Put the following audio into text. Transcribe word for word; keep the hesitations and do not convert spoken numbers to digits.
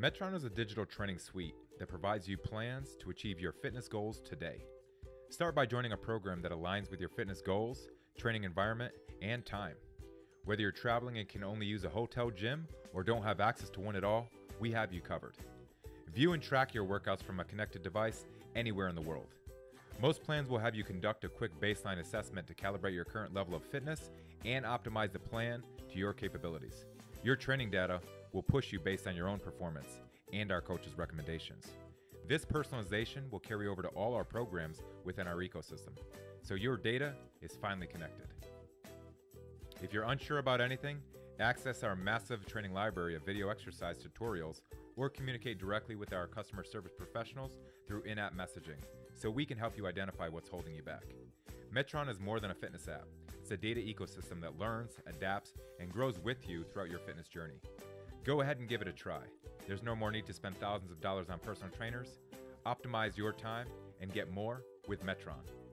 Metron is a digital training suite that provides you plans to achieve your fitness goals today. Start by joining a program that aligns with your fitness goals, training environment, and time. Whether you're traveling and can only use a hotel gym or don't have access to one at all, we have you covered. View and track your workouts from a connected device anywhere in the world. Most plans will have you conduct a quick baseline assessment to calibrate your current level of fitness and optimize the plan to your capabilities. Your training data will push you based on your own performance and our coach's recommendations. This personalization will carry over to all our programs within our ecosystem, so your data is finally connected. If you're unsure about anything, access our massive training library of video exercise tutorials or communicate directly with our customer service professionals through in-app messaging, so we can help you identify what's holding you back. Metron is more than a fitness app. It's a data ecosystem that learns, adapts, and grows with you throughout your fitness journey. Go ahead and give it a try. There's no more need to spend thousands of dollars on personal trainers. Optimize your time and get more with Metron.